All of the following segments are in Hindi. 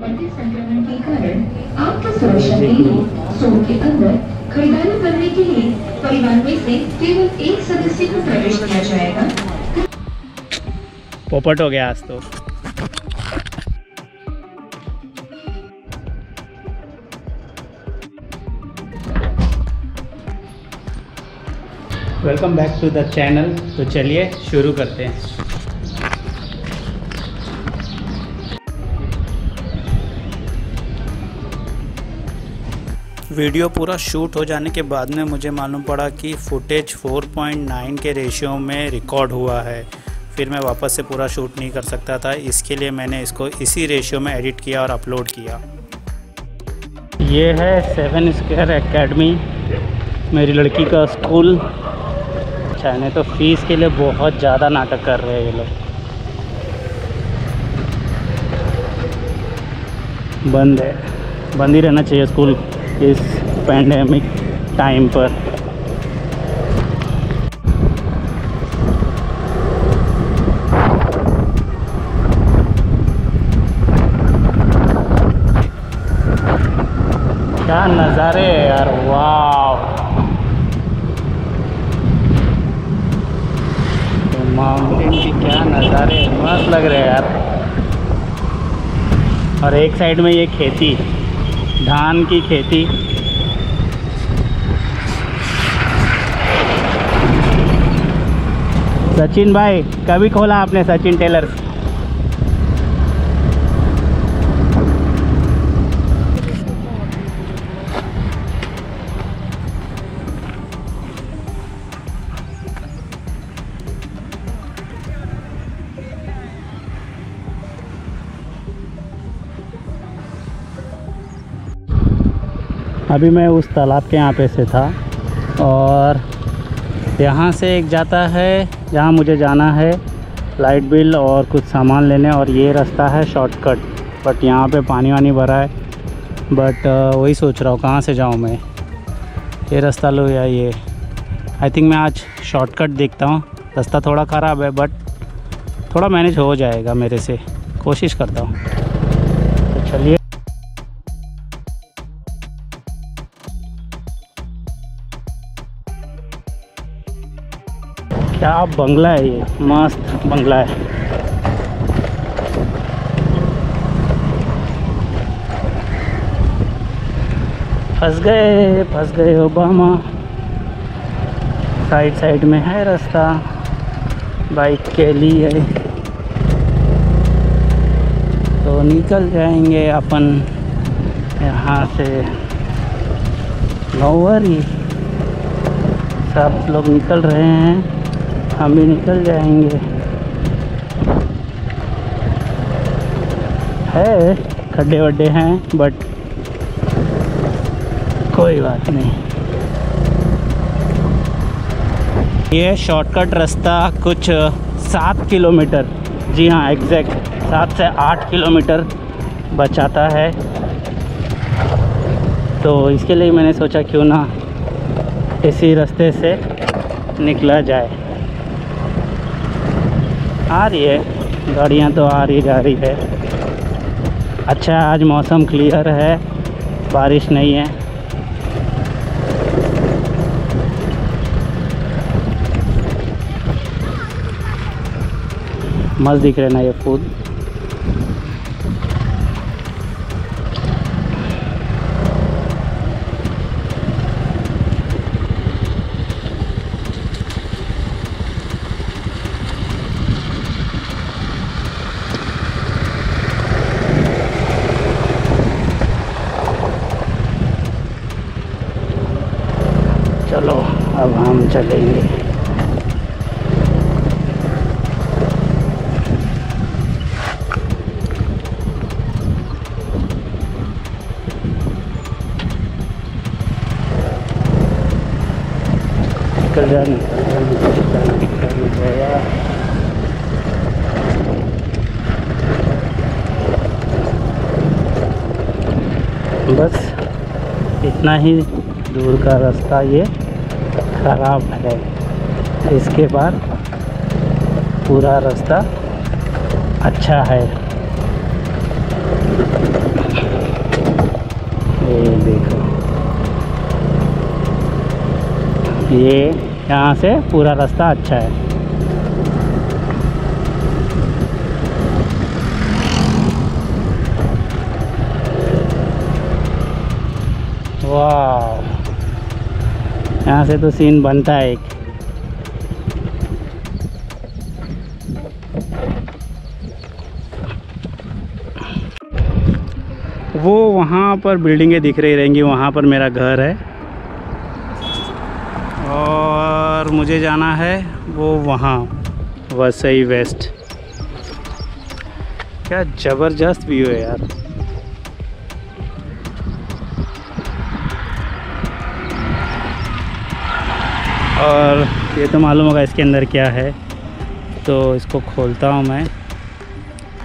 बढ़ते संक्रमण के कारण आपकी सुरक्षा के लिए सोन के अंदर खरीदारी करने के लिए परिवार में से केवल एक सदस्य को प्रवेश दिया जाएगा। पोपट हो गया आज तो। Welcome back to the channel. तो चलिए शुरू करते हैं। वीडियो पूरा शूट हो जाने के बाद में मुझे मालूम पड़ा कि फुटेज 4.9 के रेशियो में रिकॉर्ड हुआ है, फिर मैं वापस से पूरा शूट नहीं कर सकता था, इसके लिए मैंने इसको इसी रेशियो में एडिट किया और अपलोड किया। ये है सेवन स्क्वायर एकेडमी, मेरी लड़की का स्कूल। अच्छा, नहीं तो फीस के लिए बहुत ज़्यादा नाटक कर रहे हैं ये लोग। बंद है, बंद ही रहना चाहिए स्कूल इस पैंडेमिक टाइम पर। क्या नज़ारे यार, वाव! तो माउंटेन के क्या नज़ारे, मस्त लग रहे हैं यार। और एक साइड में ये खेती, धान की खेती। सचिन भाई, कभी खोला आपने सचिन टेलर्स? अभी मैं उस तालाब के यहाँ पे से था और यहाँ से एक जाता है जहाँ मुझे जाना है, लाइट बिल और कुछ सामान लेने, और ये रास्ता है शॉर्टकट। बट यहाँ पे पानी वानी भरा है, बट वही सोच रहा हूँ कहाँ से जाऊँ मैं, ये रास्ता लो या ये। आई थिंक मैं आज शॉर्टकट देखता हूँ। रास्ता थोड़ा ख़राब है बट थोड़ा मैनेज हो जाएगा मेरे से, कोशिश करता हूँ। तो चलिए, क्या बंगला है ये, मस्त बंगला है। फंस गए ओबामा। साइड साइड में है रास्ता बाइक के लिए, तो निकल जाएंगे अपन यहाँ से। नौवरी सब लोग निकल रहे हैं, हम भी निकल जाएंगे। है खड्डे वड्डे हैं बट कोई बात नहीं। ये शॉर्टकट रास्ता कुछ 7 किलोमीटर, जी हाँ एग्जैक्ट 7 से 8 किलोमीटर बचाता है। तो इसके लिए मैंने सोचा क्यों ना इसी रास्ते से निकला जाए। आ रही है गाड़ियाँ, तो आ रही जा रही है। अच्छा, आज मौसम क्लियर है, बारिश नहीं है। मस्त दिख रहे ना ये फूल। चलो अब हम चलेंगे। बस इतना ही दूर का रास्ता ये ख़राब है, इसके बाद पूरा रास्ता अच्छा है। ये यहाँ से पूरा रास्ता अच्छा है। वाह, यहाँ से तो सीन बनता है एक। वो वहाँ पर बिल्डिंगें दिख रही रहेंगी, वहाँ पर मेरा घर है और मुझे जाना है वो वहाँ वसई वेस्ट। क्या ज़बरदस्त व्यू है यार। और ये तो मालूम होगा इसके अंदर क्या है, तो इसको खोलता हूँ मैं।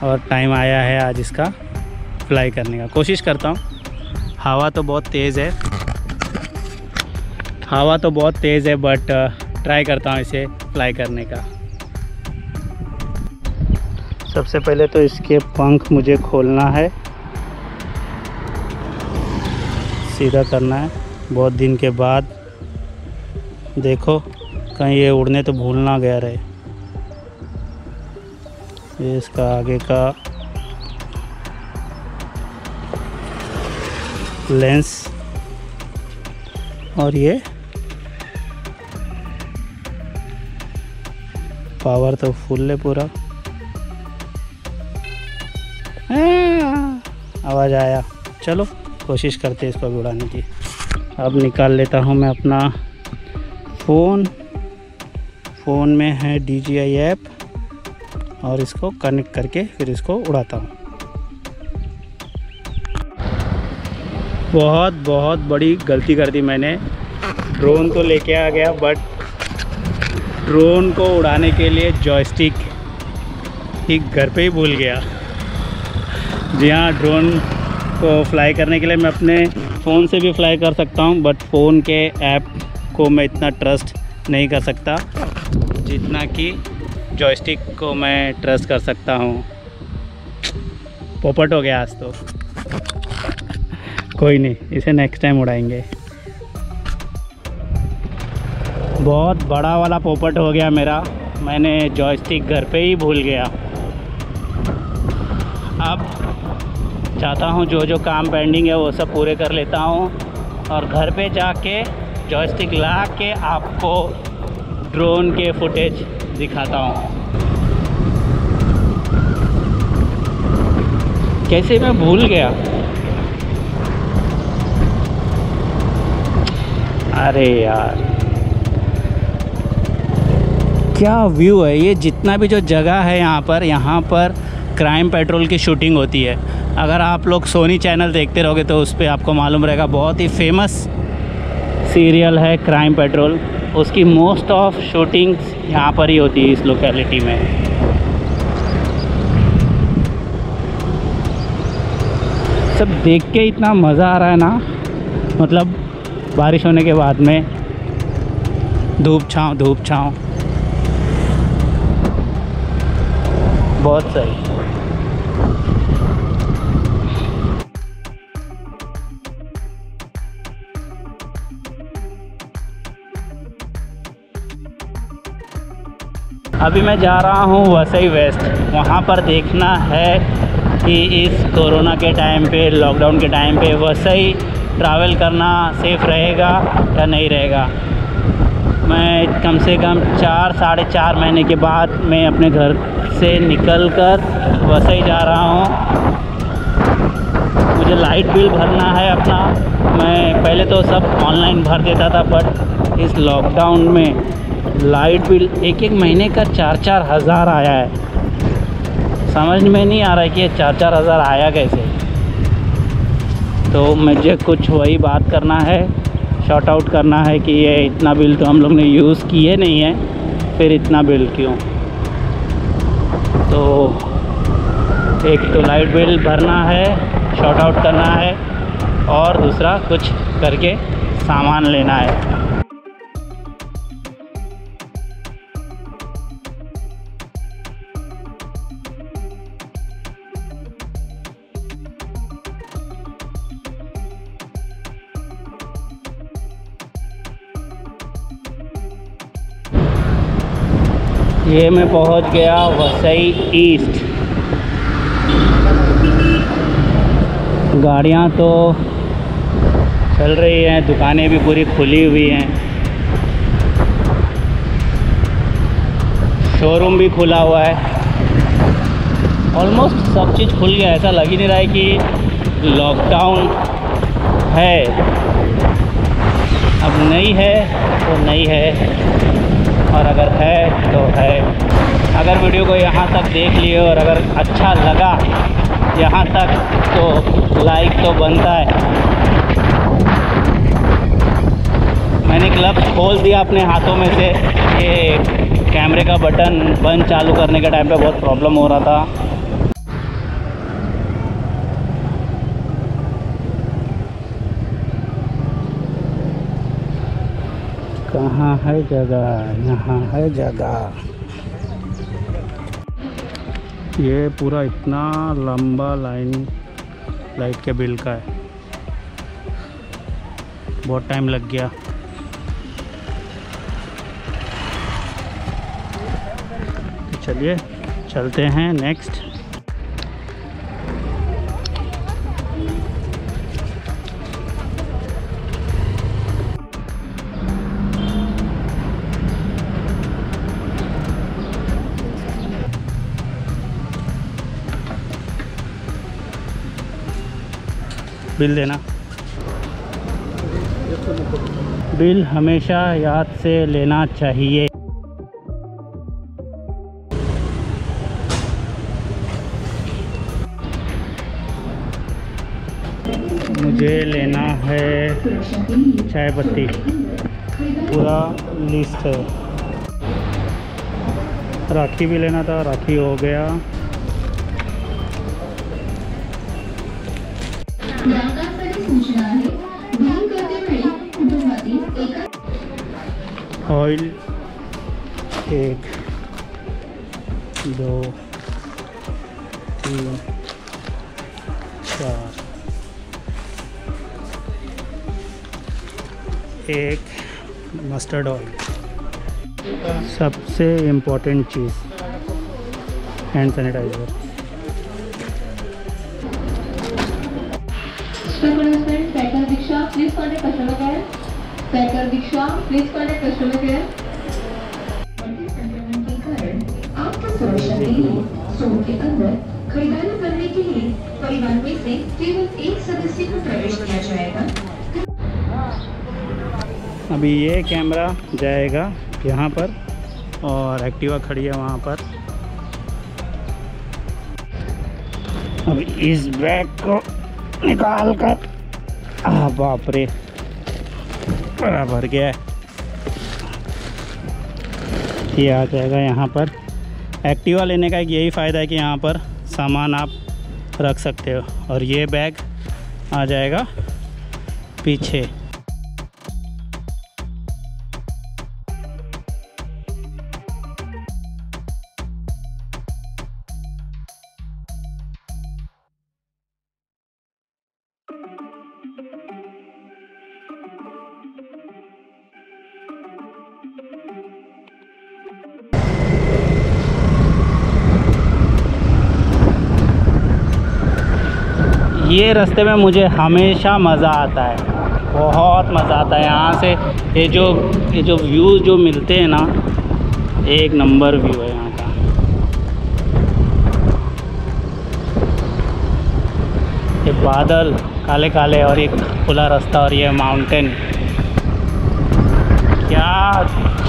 और टाइम आया है आज इसका फ्लाई करने का, कोशिश करता हूँ। हवा तो बहुत तेज़ है बट ट्राई करता हूँ इसे फ्लाई करने का। सबसे पहले तो इसके पंख मुझे खोलना है, सीधा करना है। बहुत दिन के बाद देखो कहीं ये उड़ने तो भूल ना गया रहे। ये इसका आगे का लेंस और ये पावर तो फुल है पूरा। आवाज़ आया। चलो कोशिश करते इसको भी उड़ाने की। अब निकाल लेता हूँ मैं अपना फ़ोन में है DJI ऐप और इसको कनेक्ट करके फिर इसको उड़ाता हूँ। बहुत बड़ी गलती कर दी मैंने। ड्रोन तो लेके आ गया बट ड्रोन को उड़ाने के लिए जॉयस्टिक ही घर पे ही भूल गया। जी हाँ, ड्रोन को फ्लाई करने के लिए मैं अपने फ़ोन से भी फ्लाई कर सकता हूँ बट फ़ोन के ऐप को मैं इतना ट्रस्ट नहीं कर सकता जितना कि जॉयस्टिक को मैं ट्रस्ट कर सकता हूँ। पोपट हो गया आज तो। कोई नहीं, इसे नेक्स्ट टाइम उड़ाएंगे। बहुत बड़ा वाला पोपट हो गया मेरा, मैंने जॉयस्टिक घर पे ही भूल गया। अब चाहता हूँ जो काम पेंडिंग है वो सब पूरे कर लेता हूँ और घर पे जाके जॉयस्टिक ला के आपको ड्रोन के फुटेज दिखाता हूँ कैसे मैं भूल गया। अरे यार क्या व्यू है। ये जितना भी जो जगह है यहाँ पर क्राइम पेट्रोल की शूटिंग होती है। अगर आप लोग सोनी चैनल देखते रहोगे तो उस पर आपको मालूम रहेगा, बहुत ही फेमस सीरियल है क्राइम पेट्रोल। उसकी मोस्ट ऑफ शूटिंग्स यहाँ पर ही होती है इस लोकेलिटी में। सब देख के इतना मज़ा आ रहा है ना, मतलब बारिश होने के बाद में धूप छाँव बहुत सही। अभी मैं जा रहा हूँ वसई वेस्ट। वहाँ पर देखना है कि इस कोरोना के टाइम पे, लॉकडाउन के टाइम पे वसई ट्रैवल करना सेफ़ रहेगा या नहीं रहेगा। मैं कम से कम 4-4.5 महीने के बाद मैं अपने घर से निकलकर वसई जा रहा हूँ। मुझे लाइट बिल भरना है अपना। मैं पहले तो सब ऑनलाइन भर देता था बट इस लॉकडाउन में लाइट बिल एक महीने का 4-4 हज़ार आया है। समझ में नहीं आ रहा है कि ये 4-4 हज़ार आया कैसे। तो मुझे कुछ वही बात करना है, शॉर्ट आउट करना है कि ये इतना बिल तो हम लोग ने यूज़ किए नहीं है, फिर इतना बिल क्यों। तो एक तो लाइट बिल भरना है, शॉर्ट आउट करना है और दूसरा कुछ करके सामान लेना है। ये मैं पहुंच गया वसई ईस्ट। गाड़ियां तो चल रही हैं, दुकानें भी पूरी खुली हुई हैं, शोरूम भी खुला हुआ है, ऑलमोस्ट सब चीज़ खुल गया। ऐसा लग ही नहीं रहा है कि लॉकडाउन है। अब नहीं है तो नहीं है, और अगर है तो है। अगर वीडियो को यहाँ तक देख लिए और अगर अच्छा लगा यहाँ तक तो लाइक तो बनता है। मैंने क्लब खोल दिया अपने हाथों में से। ये कैमरे का बटन बंद चालू करने के टाइम पे बहुत प्रॉब्लम हो रहा था। कहाँ है जगह, यहाँ है जगह। ये पूरा इतना लंबा लाइन लाइट के बिल का है, बहुत टाइम लग गया। तो चलिए चलते हैं नेक्स्ट। बिल देना, बिल हमेशा याद से लेना चाहिए। मुझे लेना है चाय पत्ती, पूरा लिस्ट है। राखी भी लेना था, राखी हो गया। ऑयल 1 2 3 4 एक मस्टर्ड ऑयल, सबसे इम्पोर्टेंट चीज़। Hand sanitiser, Diksha please contact customer care. के कारण आपको सुरक्षा के लिए स्टोर के अंदर खरीदारी करने के लिए परिवार में से केवल एक सदस्य को प्रवेश दिया जाएगा। अभी ये कैमरा जाएगा यहाँ पर, और एक्टिवा खड़ी है वहाँ पर। अब इस बैग को निकाल कर, बाप रे बड़ा भर गया है। ये आ जाएगा यहाँ पर। एक्टिवा लेने का एक यही फ़ायदा है कि यहाँ पर सामान आप रख सकते हो, और ये बैग आ जाएगा पीछे। ये रास्ते में मुझे हमेशा मज़ा आता है, बहुत मज़ा आता है। यहाँ से ये जो व्यूज़ जो मिलते हैं ना, एक नंबर व्यू है यहाँ का। ये बादल काले काले, और ये खुला रास्ता, और ये माउंटेन, क्या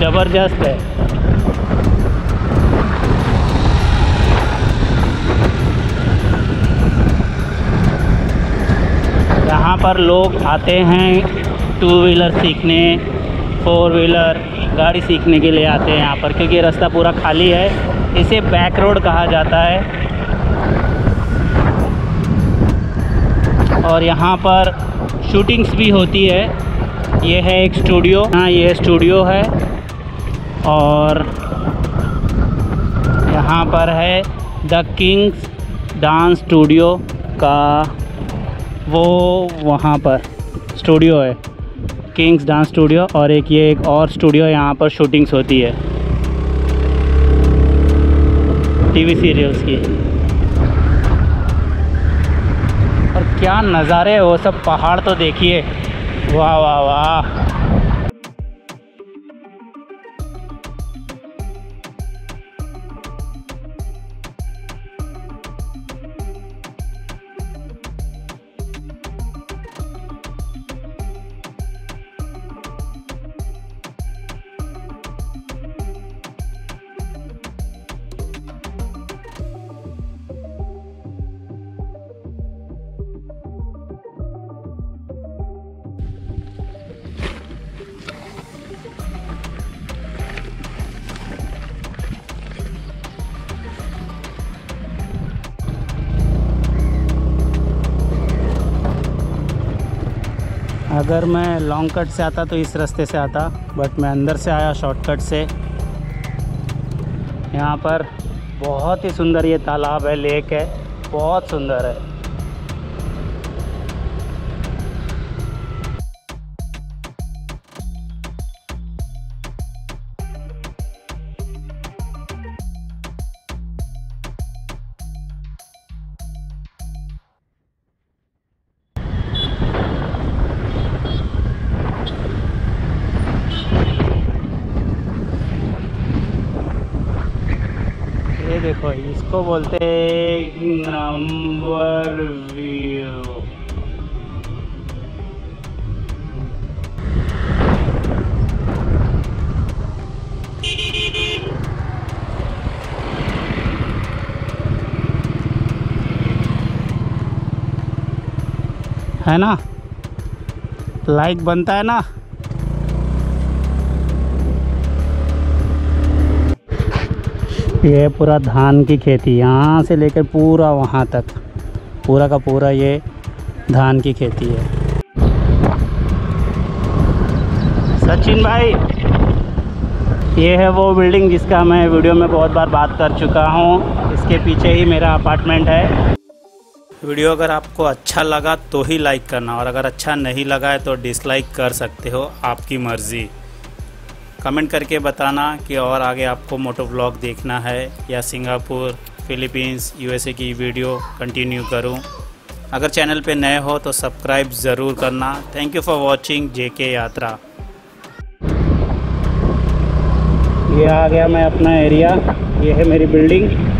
ज़बरदस्त है। यहाँ पर लोग आते हैं टू व्हीलर सीखने, फोर व्हीलर गाड़ी सीखने के लिए आते हैं यहाँ पर, क्योंकि रास्ता पूरा खाली है। इसे बैक रोड कहा जाता है। और यहाँ पर शूटिंग्स भी होती है। ये है एक स्टूडियो, हाँ ये स्टूडियो है। और यहाँ पर है द किंग्स डांस स्टूडियो का, वो वहाँ पर स्टूडियो है, किंग्स डांस स्टूडियो। और एक ये एक और स्टूडियो, यहाँ पर शूटिंग्स होती है। टीवी सीरियल्स की। और क्या नज़ारे वो सब पहाड़ तो देखिए, वाह वाह वाह। अगर मैं लॉन्ग कट से आता तो इस रास्ते से आता, बट मैं अंदर से आया शॉर्टकट से। यहाँ पर बहुत ही सुंदर ये तालाब है, लेक है, बहुत सुंदर है। देखो इसको बोलते हैं नंबर व्यू। है ना, लाइक बनता है ना। ये पूरा धान की खेती, यहाँ से लेकर पूरा वहाँ तक पूरा का पूरा ये धान की खेती है। सचिन भाई, ये है वो बिल्डिंग जिसका मैं वीडियो में बहुत बार बात कर चुका हूँ। इसके पीछे ही मेरा अपार्टमेंट है। वीडियो अगर आपको अच्छा लगा तो ही लाइक करना, और अगर अच्छा नहीं लगा है तो डिसलाइक कर सकते हो, आपकी मर्ज़ी। कमेंट करके बताना कि और आगे आपको मोटो व्लॉग देखना है या सिंगापुर, फिलीपींस, यूएसए की वीडियो कंटिन्यू करूं। अगर चैनल पे नए हो तो सब्सक्राइब ज़रूर करना। Thank you for watching JK Yatra. ये आ गया मैं अपना एरिया, ये है मेरी बिल्डिंग।